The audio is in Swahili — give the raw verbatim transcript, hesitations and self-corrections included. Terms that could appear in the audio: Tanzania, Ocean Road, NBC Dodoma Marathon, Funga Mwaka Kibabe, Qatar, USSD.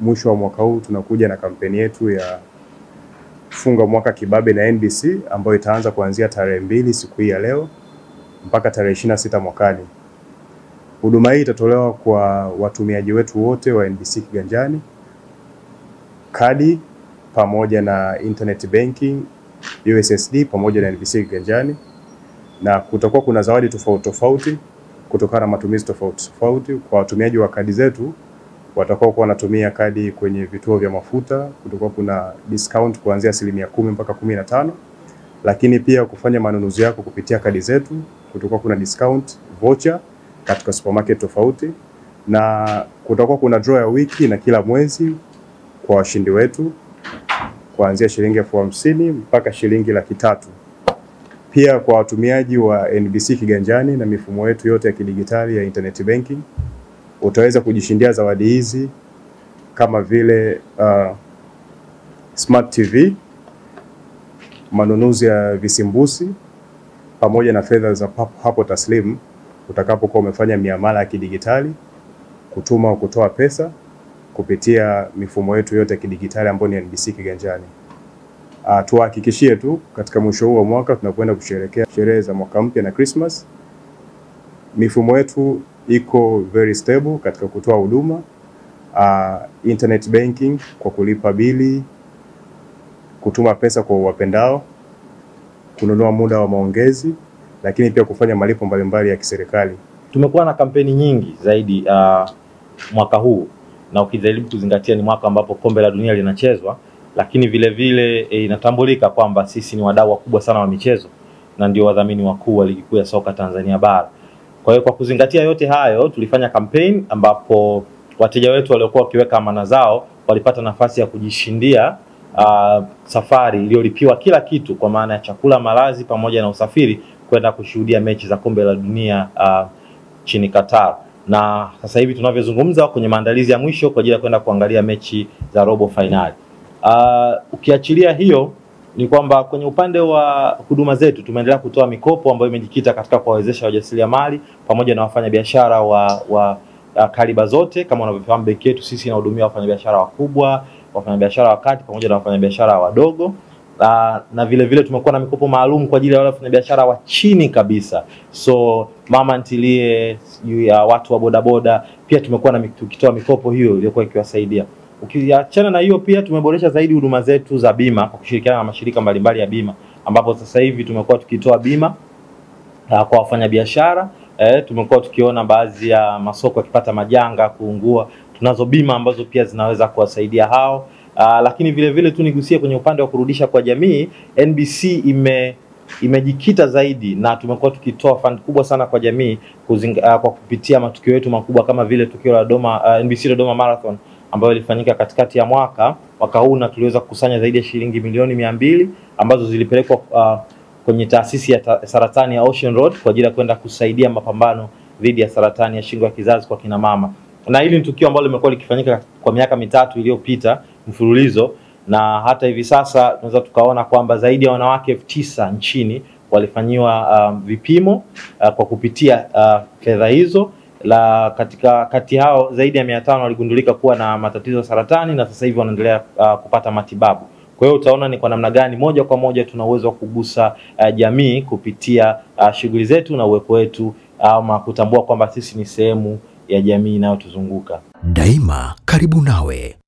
mwisho wa mwaka huu tunakuja na kampeni yetu ya Funga Mwaka Kibabe na N B C ambayo itaanza kuanzia tarehe mbili siku hii ya leo mpaka tarehe ishirini na sita mwakani. Huduma hii itatolewa kwa watumiaji wetu wote wa N B C kiganjani, kadi pamoja na internet banking, U S S D pamoja na N B C kiganjani, na kutakuwa kuna zawadi tofauti tofauti kutokana na matumizi tofauti tofauti. Kwa watumiaji wa kadi zetu watakuwa kwa wanatumia kadi kwenye vituo vya mafuta, kutakuwa kuna discount kuanzia asilimia kumi mpaka kumi na tano. Lakini pia kufanya manunuzi yako kupitia kadi zetu kutakuwa kuna discount voucher katika supermarket tofauti, na kutakuwa kuna draw ya wiki na kila mwezi kwa washindi wetu kuanzia shilingi elfu hamsini mpaka shilingi laki tatu. Pia kwa watumiaji wa N B C kiganjani na mifumo yetu yote ya kidigitali ya internet banking utaweza kujishindia zawadi hizi kama vile uh, smart T V, manunuzi ya visimbusi pamoja na fedha za hapo taslimu utakapokuwa umefanya miamala ya kidigitali, kutuma au kutoa pesa kupitia mifumo yetu yote ya kidigitali ambayo ni N B C kiganjani. Uh, tuhakikishie tu katika mwisho huu wa mwaka tunakwenda kusherehekea sherehe za mwaka mpya na Christmas. Mifumo yetu iko very stable katika kutoa huduma, uh, internet banking kwa kulipa bili, kutuma pesa kwa wapendao, kununua muda wa maongezi, lakini pia kufanya malipo mbalimbali ya kiserikali. Tumekuwa na kampeni nyingi zaidi uh, mwaka huu, na ukijaribu kuzingatia ni mwaka ambapo kombe la dunia linachezwa, lakini vile vile inatambulika e, kwamba sisi ni wadau wakubwa sana wa michezo na ndio wadhamini wakuu wa ligi kuu ya soka Tanzania bara. Kwa hiyo kwa kuzingatia yote hayo tulifanya kampeni ambapo wateja wetu waliokuwa wakiweka amana zao walipata nafasi ya kujishindia uh, safari iliyolipiwa kila kitu, kwa maana ya chakula, malazi pamoja na usafiri kwenda kushuhudia mechi za kombe la dunia uh, chini Qatar. Na sasa hivi tunavyozungumza kwenye maandalizi ya mwisho kwa ajili ya kwenda kuangalia mechi za robo finali. Uh, ukiachilia hiyo ni kwamba kwenye upande wa huduma zetu tumeendelea kutoa mikopo ambayo imejikita katika kuwawezesha wajasiriamali pamoja na wafanyabiashara wa, wa uh, kaliba zote. Kama unavyofahamu, benki yetu sisi inahudumia wafanyabiashara wakubwa, wafanyabiashara wa kati pamoja na wafanyabiashara wadogo. Uh, na vile vile tumekuwa na mikopo maalum kwa ajili ya wale wafanyabiashara wa chini kabisa, so mama ntilie, ya watu wa bodaboda, pia tumekuwa na tukitoa mikopo hiyo iliyokuwa ikiwasaidia. Ukiachana na hiyo, pia tumeboresha zaidi huduma zetu za bima kwa kushirikiana na mashirika mbalimbali ya bima, ambapo sasa hivi tumekuwa tukitoa bima uh, kwa wafanyabiashara. Eh, tumekuwa tukiona baadhi ya masoko yakipata majanga, kuungua, tunazo bima ambazo pia zinaweza kuwasaidia hao. Uh, lakini vile vile tu nigusie kwenye upande wa kurudisha kwa jamii, N B C ime imejikita zaidi na tumekuwa tukitoa fund kubwa sana kwa jamii kuzinga, uh, kwa kupitia matukio yetu makubwa kama vile tukio la Dodoma, uh, N B C Dodoma Marathon ambayo ilifanyika katikati ya mwaka mwaka huu, na tuliweza kukusanya zaidi ya shilingi milioni mia mbili ambazo zilipelekwa uh, kwenye taasisi ya ta, saratani ya Ocean Road kwa ajili ya kwenda kusaidia mapambano dhidi ya saratani ya shingo ya kizazi kwa kina mama. Na hili ni tukio ambalo limekuwa likifanyika kwa miaka mitatu iliyopita mfululizo, na hata hivi sasa tunaweza tukaona kwamba zaidi ya wanawake elfu tisa nchini walifanyiwa uh, vipimo uh, kwa kupitia uh, fedha hizo. La katika kati hao zaidi ya mia tano waligundulika kuwa na matatizo ya saratani na sasa hivi wanaendelea uh, kupata matibabu. Kwa hiyo utaona ni kwa namna gani moja kwa moja tuna uwezo wa kugusa uh, jamii kupitia uh, shughuli zetu na uwepo wetu, ama uh, kutambua kwamba sisi ni sehemu ya jamii inayotuzunguka. Daima karibu nawe.